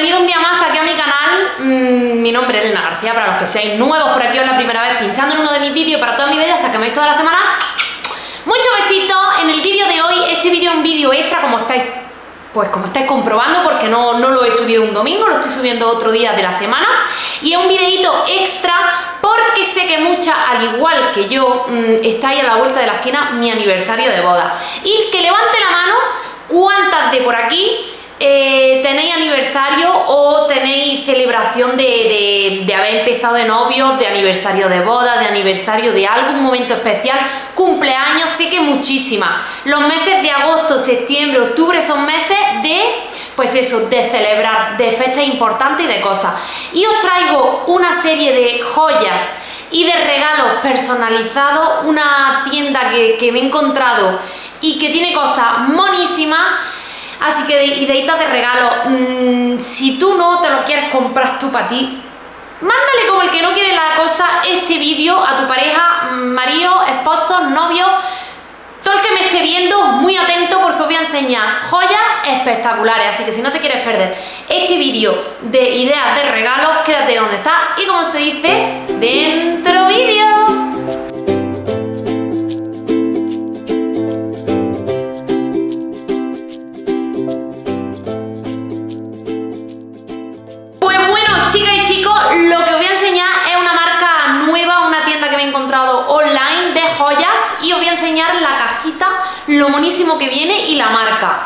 bienvenido un día más aquí a mi canal. Mi nombre es Helena García, para los que seáis nuevos por aquí o es la primera vez pinchando en uno de mis vídeos para toda mi belleza hasta que me veis toda la semana. Muchos besitos. En el vídeo de hoy, este vídeo es un vídeo extra, como estáis comprobando, porque no lo he subido un domingo, lo estoy subiendo otro día de la semana. Y es un videito extra porque sé que muchas, al igual que yo, estáis a la vuelta de la esquina mi aniversario de boda. Y que levante la mano cuántas de por aquí tenéis aniversario o tenéis celebración de haber empezado de novios, de aniversario de boda, de aniversario de algún momento especial, cumpleaños. Sé que muchísimas. Los meses de agosto, septiembre, octubre son meses de, pues eso, de celebrar, de fechas importantes y de cosas. Y os traigo una serie de joyas y de regalos personalizados, una tienda que me he encontrado y que tiene cosas monísimas. Así que ideitas de regalo, si tú no te lo quieres comprar tú para ti, mándale como el que no quiere la cosa este vídeo a tu pareja, marido, esposo, novio, todo el que me esté viendo, muy atento porque os voy a enseñar joyas espectaculares. Así que si no te quieres perder este vídeo de ideas de regalos, quédate donde estás y, como se dice, dentro vídeo. Lo que voy a enseñar es una marca nueva, una tienda que me he encontrado online de joyas, y os voy a enseñar la cajita, lo monísimo que viene y la marca.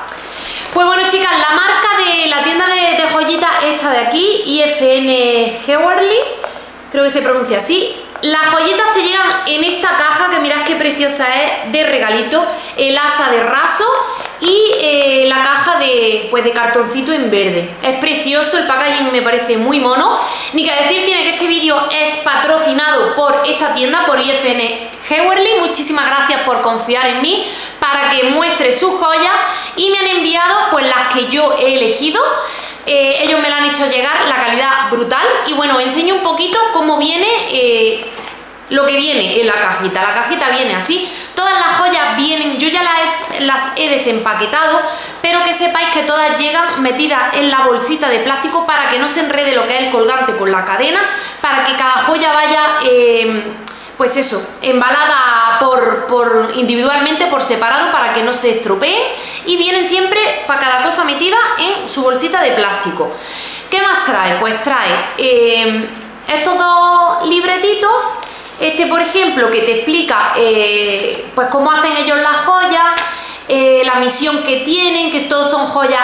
Pues bueno, chicas, la marca de la tienda de joyitas esta de aquí, YFN Jewelry, creo que se pronuncia así. Las joyitas te llegan en esta caja, que mirad qué preciosa es, de regalito, el asa de raso y la caja de cartoncito en verde. Es precioso, el packaging me parece muy mono. Ni que decir tiene que este vídeo es patrocinado por esta tienda, por YFN Jewelry. Muchísimas gracias por confiar en mí para que muestre sus joyas, y me han enviado pues las que yo he elegido. Ellos me la han hecho llegar, la calidad brutal. Y bueno, os enseño un poquito cómo viene, lo que viene en la cajita. La cajita viene así, todas las joyas vienen, yo ya las he desempaquetado, pero que sepáis que todas llegan metidas en la bolsita de plástico para que no se enrede lo que es el colgante con la cadena, para que cada joya vaya, pues eso, embalada por individualmente, por separado, para que no se estropeen, y vienen siempre para cada cosa metida en su bolsita de plástico. ¿Qué más trae? Pues trae estos dos libretitos, este por ejemplo que te explica pues cómo hacen ellos las joyas, la misión que tienen, que todos son joyas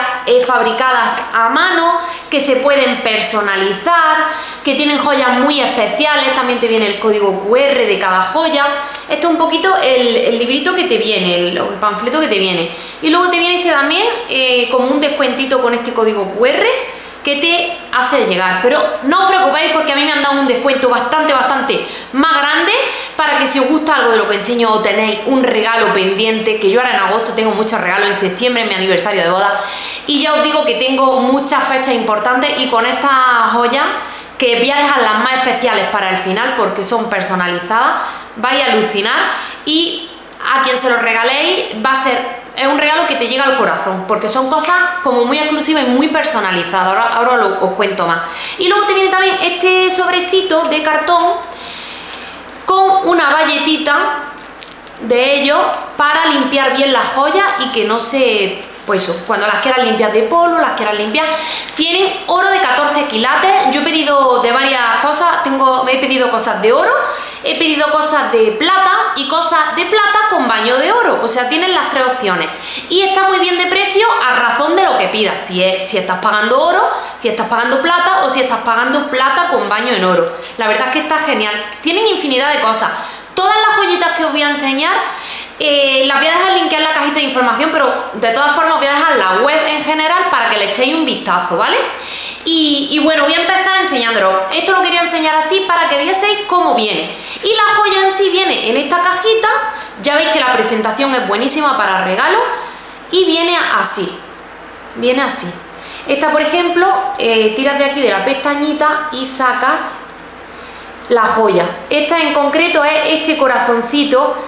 fabricadas a mano, que se pueden personalizar, que tienen joyas muy especiales, también te viene el código QR de cada joya. Esto es un poquito el librito que te viene, el panfleto que te viene, y luego te viene este también como un descuentito con este código QR que te hace llegar. Pero no os preocupéis porque a mí me han dado un descuento bastante más grande, para que si os gusta algo de lo que enseño o tenéis un regalo pendiente, que yo ahora en agosto tengo muchos regalos, en septiembre en mi aniversario de boda, y ya os digo que tengo muchas fechas importantes, y con estas joyas, que voy a dejar las más especiales para el final porque son personalizadas, vais a alucinar, y a quien se los regaléis va a ser... es un regalo que te llega al corazón, porque son cosas como muy exclusivas y muy personalizadas. Ahora os cuento más. Y luego te viene también este sobrecito de cartón con una bayetita de ellos para limpiar bien las joyas y que no se... pues eso, cuando las quieras limpiar de polvo, las quieras limpiar. Tienen oro de 14 quilates, yo he pedido de varias cosas, me he pedido cosas de oro, he pedido cosas de plata y cosas de plata con baño de oro, o sea, tienen las tres opciones. Y está muy bien de precio a razón de lo que pidas, si estás pagando oro, si estás pagando plata o si estás pagando plata con baño en oro. La verdad es que está genial, tienen infinidad de cosas. Todas las joyitas que os voy a enseñar las voy a dejar linkear en la cajita de información, pero de todas formas voy a dejar la web en general para que le echéis un vistazo, ¿vale? Y bueno, voy a empezar enseñándolo. Esto lo quería enseñar así para que vieseis cómo viene. Y la joya en sí viene en esta cajita, ya veis que la presentación es buenísima para regalos, y viene así, viene así. Esta, por ejemplo, tiras de aquí de la pestañita y sacas la joya. Esta en concreto es este corazoncito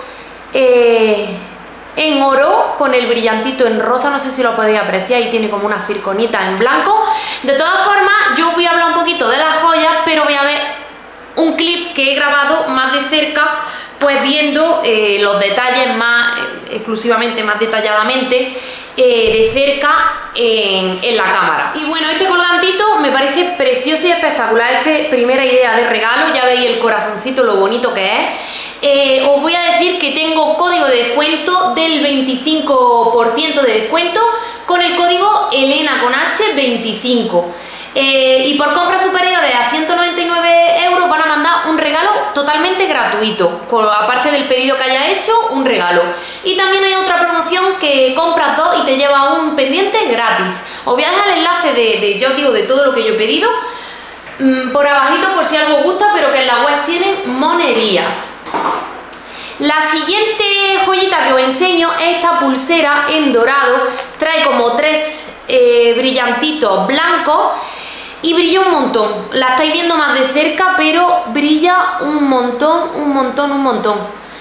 en oro con el brillantito en rosa, no sé si lo podéis apreciar, y tiene como una circonita en blanco. De todas formas, yo voy a hablar un poquito de las joyas, pero voy a ver un clip que he grabado más de cerca, pues viendo los detalles más exclusivamente, más detalladamente de cerca en la cámara. Y bueno, este colgantito me parece precioso y espectacular. Este primera idea de regalo, ya veis el corazoncito, lo bonito que es. Os voy a decir que tengo código de descuento del 25% de descuento con el código HELENA25. Y por compras superiores a 199 € van a mandar un regalo totalmente gratuito, aparte del pedido que haya hecho, un regalo. Y también hay otra promoción que compras dos y te lleva un pendiente gratis. Os voy a dejar el enlace de todo lo que yo he pedido por abajito, por si algo gusta, pero que en la web tienen monerías. La siguiente joyita que os enseño es esta pulsera en dorado. Trae como tres brillantitos blancos y brilla un montón. La estáis viendo más de cerca, pero brilla un montón, un montón, un montón.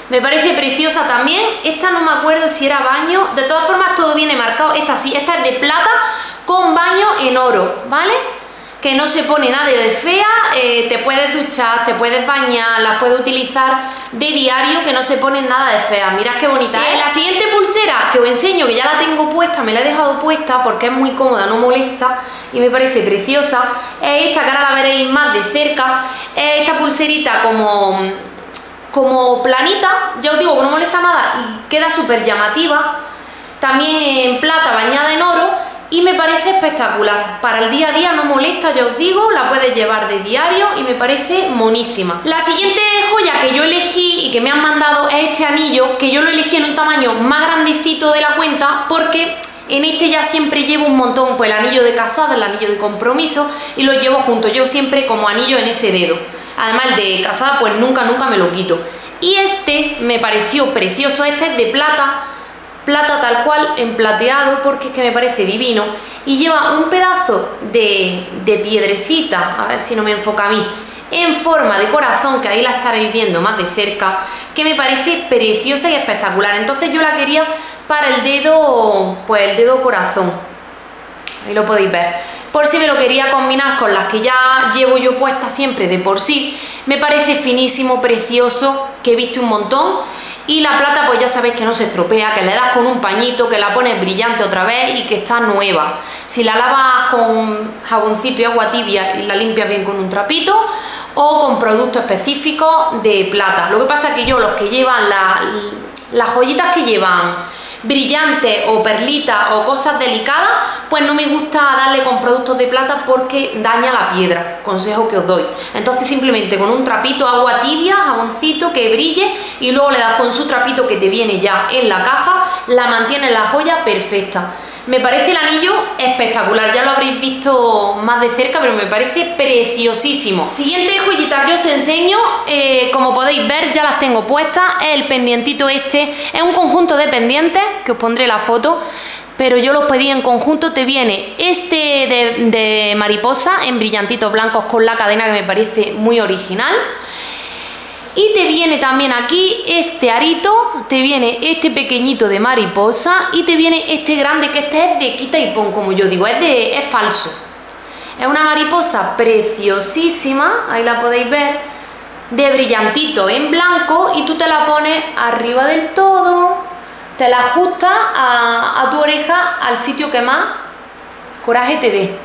Me parece preciosa también. Esta no me acuerdo si era baño. De todas formas, todo viene marcado. Esta sí, esta es de plata con baño en oro, ¿vale? Que no se pone nada de fea, te puedes duchar, te puedes bañar, las puedes utilizar de diario, que no se pone nada de fea. Mirad qué bonita es. La siguiente pulsera que os enseño, que ya la tengo puesta, me la he dejado puesta porque es muy cómoda, no molesta y me parece preciosa, es esta, que ahora la veréis más de cerca. Es esta pulserita como planita, ya os digo que no molesta nada y queda súper llamativa, también en plata bañada en oro. Y me parece espectacular, para el día a día no molesta, ya os digo, la puedes llevar de diario y me parece monísima. La siguiente joya que yo elegí y que me han mandado es este anillo, que yo lo elegí en un tamaño más grandecito de la cuenta porque en este ya siempre llevo un montón, pues el anillo de casada, el anillo de compromiso, y los llevo juntos, llevo siempre como anillo en ese dedo. Además el de casada pues nunca, nunca me lo quito. Y este me pareció precioso, este es de plata, plata tal cual, en plateado, porque es que me parece divino, y lleva un pedazo de piedrecita, a ver si no me enfoca a mí, en forma de corazón, que ahí la estaréis viendo más de cerca, que me parece preciosa y espectacular. Entonces yo la quería para el dedo, pues el dedo corazón, ahí lo podéis ver, por si me lo quería combinar con las que ya llevo yo puestas siempre de por sí. Me parece finísimo, precioso, que he visto un montón. Y la plata pues ya sabéis que no se estropea, que le das con un pañito, que la pones brillante otra vez y que está nueva. Si la lavas con jaboncito y agua tibia y la limpias bien con un trapito o con productos específicos de plata. Lo que pasa es que yo los que llevan las joyitas que llevan brillantes o perlitas o cosas delicadas, pues no me gusta darle con productos de plata porque daña la piedra, consejo que os doy. Entonces simplemente con un trapito, agua tibia, jaboncito que brille, y luego le das con su trapito que te viene ya en la caja, la mantiene la joya perfecta. Me parece el anillo espectacular, ya lo habréis visto más de cerca, pero me parece preciosísimo. Siguiente joyita que os enseño, como podéis ver ya las tengo puestas, es el pendientito este, es un conjunto de pendientes, que os pondré la foto, pero yo los pedí en conjunto. Te viene este de mariposa en brillantitos blancos con la cadena, que me parece muy original. Y te viene también aquí este arito, te viene este pequeñito de mariposa y te viene este grande, que este es de quita y pon, como yo digo, es falso. Es una mariposa preciosísima, ahí la podéis ver, de brillantito en blanco, y tú te la pones arriba del todo, te la ajustas a tu oreja, al sitio que más coraje te dé.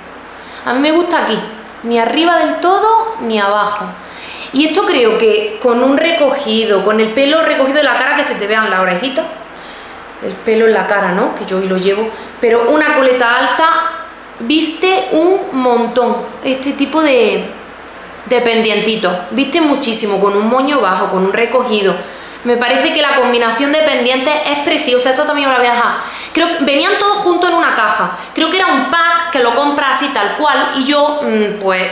A mí me gusta aquí, ni arriba del todo ni abajo. Y esto creo que con un recogido, con el pelo recogido de la cara, que se te vean las orejitas, el pelo en la cara, ¿no? Que yo hoy lo llevo, pero una coleta alta, viste un montón. Este tipo de pendientitos, viste muchísimo, con un moño bajo, con un recogido. Me parece que la combinación de pendientes es preciosa. Esto también lo voy a dejar. Creo que venían todos juntos en una caja. Creo que era un pack que lo compras así tal cual, y yo, pues...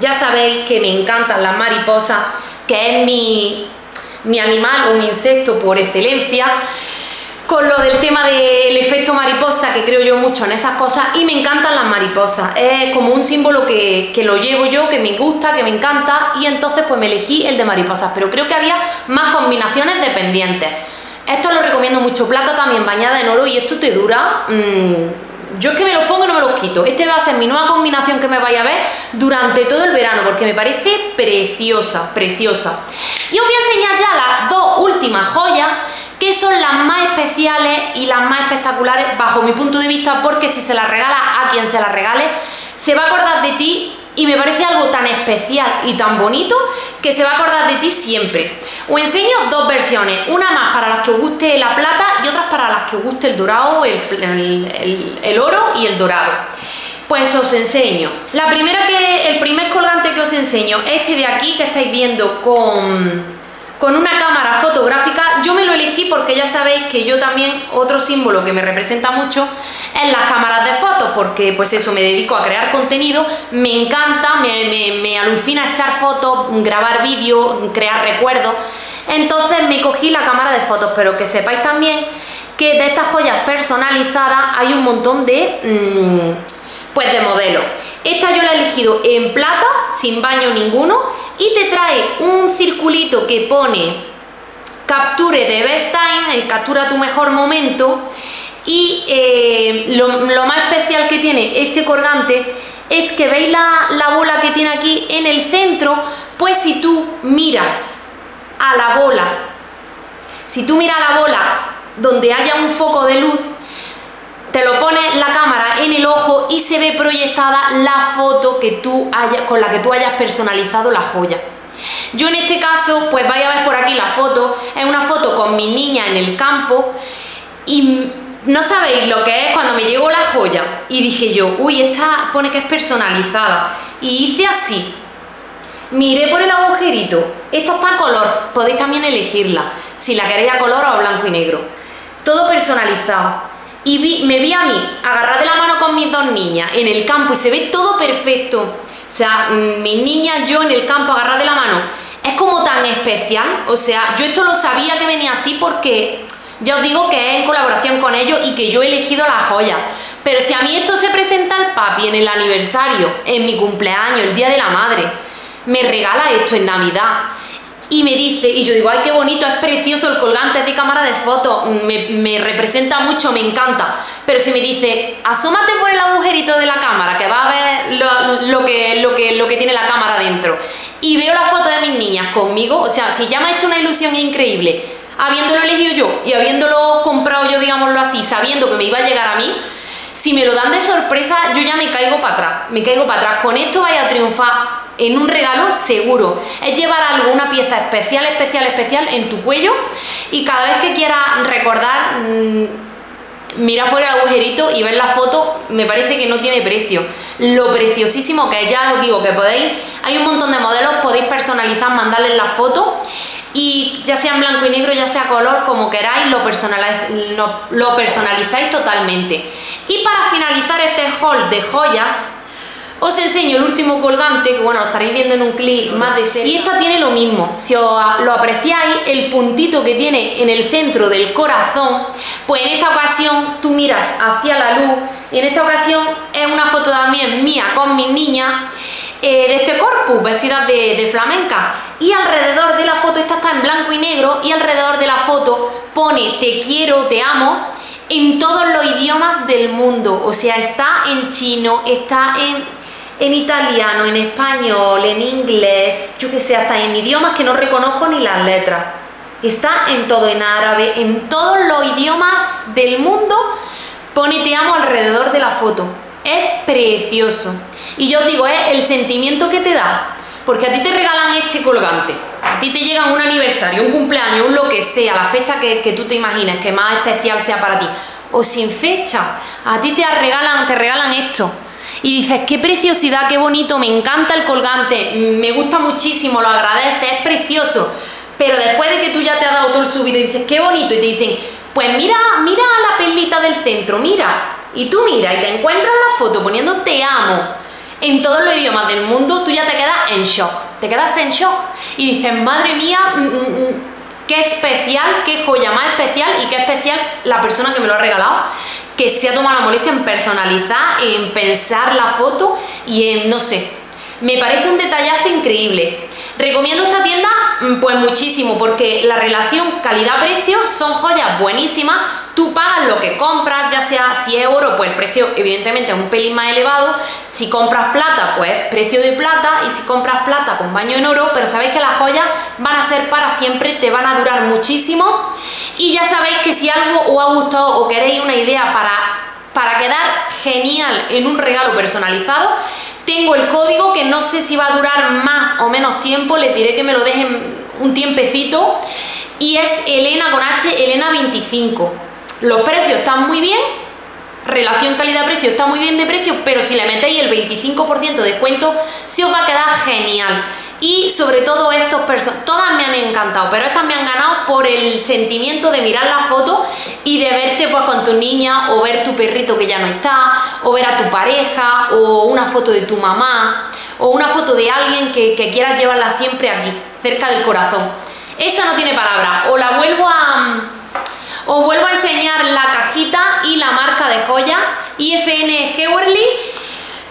ya sabéis que me encantan las mariposas, que es mi animal o mi insecto por excelencia, con lo del tema del efecto mariposa, que creo yo mucho en esas cosas, y me encantan las mariposas. Es como un símbolo que lo llevo yo, que me gusta, que me encanta, y entonces pues me elegí el de mariposas, pero creo que había más combinaciones de pendientes. Esto lo recomiendo mucho, plata también bañada en oro, y esto te dura... yo es que me los pongo y no me los quito. Este va a ser mi nueva combinación que me vais a ver durante todo el verano, porque me parece preciosa, preciosa. Y os voy a enseñar ya las dos últimas joyas, que son las más especiales y las más espectaculares bajo mi punto de vista, porque si se las regalas a quien se las regale, se va a acordar de ti, y me parece algo tan especial y tan bonito que se va a acordar de ti siempre. Os enseño dos versiones, una más para las que os guste la plata y otras para las que os guste el dorado, el oro y el dorado. Pues os enseño. La primera el primer colgante que os enseño, este de aquí que estáis viendo con una cámara fotográfica. Yo me lo elegí porque ya sabéis que yo también, otro símbolo que me representa mucho es las cámaras de fotos, porque pues eso, me dedico a crear contenido, me encanta, me alucina echar fotos, grabar vídeos, crear recuerdos. Entonces me cogí la cámara de fotos, pero que sepáis también que de estas joyas personalizadas hay un montón de, pues de modelos. Esta yo la he elegido en plata, sin baño ninguno, y te trae un circulito que pone capture the best time, captura tu mejor momento, y lo más especial que tiene este colgante es que veis la bola que tiene aquí en el centro. Pues si tú miras a la bola, donde haya un foco de luz, te lo pones la cámara en el ojo y se ve proyectada la foto que con la que tú hayas personalizado la joya. Yo en este caso, pues vais a ver por aquí la foto, es una foto con mi niña en el campo, y no sabéis lo que es cuando me llegó la joya y dije yo, uy, esta pone que es personalizada, y hice así, miré por el agujerito, esta está a color, podéis también elegirla, si la queréis a color o a blanco y negro, todo personalizado. Y me vi a mí agarrada de la mano con mis dos niñas en el campo, y se ve todo perfecto. O sea, mis niñas, yo en el campo agarrada de la mano, es como tan especial. O sea, yo esto lo sabía que venía así, porque ya os digo que es en colaboración con ellos y que yo he elegido la joya. Pero si a mí esto se presenta el papi en el aniversario, en mi cumpleaños, el día de la madre, me regala esto en Navidad y me dice, y yo digo, ay, qué bonito, es precioso el colgante, es de cámara de fotos, me representa mucho, me encanta. Pero si me dice, asómate por el agujerito de la cámara, que va a ver lo que tiene la cámara dentro, y veo la foto de mis niñas conmigo, o sea, si ya me ha hecho una ilusión increíble, habiéndolo elegido yo y habiéndolo comprado yo, digámoslo así, sabiendo que me iba a llegar a mí, si me lo dan de sorpresa, yo ya me caigo para atrás, Con esto vais a triunfar en un regalo seguro. Es llevar algo, una pieza especial, especial en tu cuello, y cada vez que quieras recordar, mira por el agujerito y ver la foto. Me parece que no tiene precio lo preciosísimo que es. Ya os digo que podéis, hay un montón de modelos, podéis personalizar, mandarles la foto, y ya sea en blanco y negro, ya sea color, como queráis, lo personalizáis totalmente. Y para finalizar este haul de joyas, os enseño el último colgante, que bueno, lo estaréis viendo en un clip más de cerca. Y esta tiene lo mismo, si lo apreciáis, el puntito que tiene en el centro del corazón, pues en esta ocasión tú miras hacia la luz, y en esta ocasión es una foto también mía con mis niñas, de este corpus, vestidas de flamenca, y alrededor de la foto, esta está en blanco y negro, y alrededor de la foto pone te quiero, te amo, en todos los idiomas del mundo. O sea, está en chino, está en italiano, en español, en inglés, yo que sé, hasta en idiomas que no reconozco ni las letras. Está en todo, en árabe, en todos los idiomas del mundo pone te amo alrededor de la foto. Es precioso. Y yo os digo, es el sentimiento que te da, porque a ti te regalan este colgante, a ti te llega un aniversario, un cumpleaños, un lo que sea, la fecha que tú te imagines que más especial sea para ti, o sin fecha, a ti te regalan esto. Y dices, qué preciosidad, qué bonito, me encanta el colgante, me gusta muchísimo, lo agradeces, es precioso. Pero después de que tú ya te has dado todo el subido y dices, qué bonito, y te dicen, pues mira la perlita del centro, mira. Y tú miras y te encuentras la foto poniendo te amo en todos los idiomas del mundo, tú ya te quedas en shock, y dices, madre mía, qué especial, qué joya más especial, y qué especial la persona que me lo ha regalado, que se ha tomado la molestia en personalizar, en pensar la foto, y en, no sé, me parece un detallazo increíble. Recomiendo esta tienda pues muchísimo, porque la relación calidad-precio, son joyas buenísimas. Tú pagas lo que compras, ya sea si es oro, pues el precio evidentemente es un pelín más elevado. Si compras plata, pues precio de plata, y si compras plata con baño en oro, pero sabéis que las joyas van a ser para siempre, te van a durar muchísimo. Y ya sabéis que si algo os ha gustado o queréis una idea para quedar genial en un regalo personalizado, tengo el código que no sé si va a durar más o menos tiempo, les diré que me lo dejen un tiempecito, y es Helena con H, Helena25. Los precios están muy bien, relación calidad-precio está muy bien de precio, pero si le metéis el 25% de descuento, se os va a quedar genial. Y sobre todo todas me han encantado, pero estas me han ganado por el sentimiento de mirar la foto y de verte pues con tu niña, o ver tu perrito que ya no está, o ver a tu pareja, o una foto de tu mamá, o una foto de alguien que quieras llevarla siempre aquí, cerca del corazón. Eso no tiene palabra. Os vuelvo a enseñar la cajita y la marca de joya, YFN Jewelry,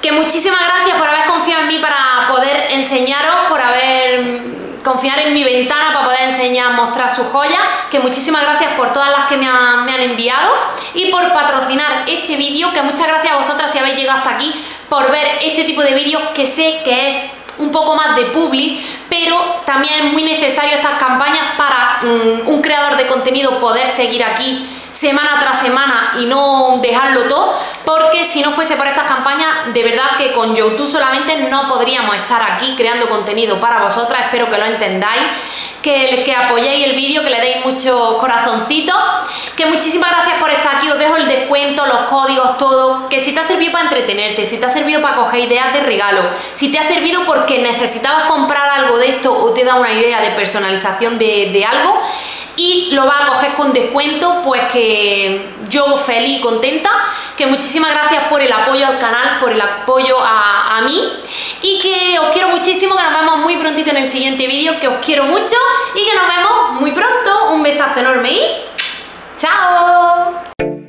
que muchísimas gracias por haber confiado en mí para poder enseñaros, por haber confiado en mi ventana para poder mostrar sus joyas, que muchísimas gracias por todas las que me han enviado, y por patrocinar este vídeo, que muchas gracias a vosotras si habéis llegado hasta aquí, por ver este tipo de vídeos, que sé que es un poco más de publi, pero también es muy necesario estas campañas para un creador de contenido poder seguir aquí semana tras semana y no dejarlo todo, porque si no fuese por estas campañas, de verdad que con YouTube solamente no podríamos estar aquí creando contenido para vosotras. Espero que lo entendáis, que apoyéis el vídeo, que le deis muchos corazoncitos, que muchísimas gracias por estar aquí. Os dejo el descuento, los códigos, todo, que si te ha servido para entretenerte, si te ha servido para coger ideas de regalo, si te ha servido porque necesitabas comprar algo de esto o te da una idea de personalización de algo y lo vas a coger con descuento, pues que yo feliz y contenta, que muchísimas gracias por el apoyo al canal, por el apoyo a mí, y que os quiero muchísimo, que nos vemos muy prontito en el siguiente vídeo, que os quiero mucho y que nos vemos muy pronto. Un besazo enorme y ¡chao!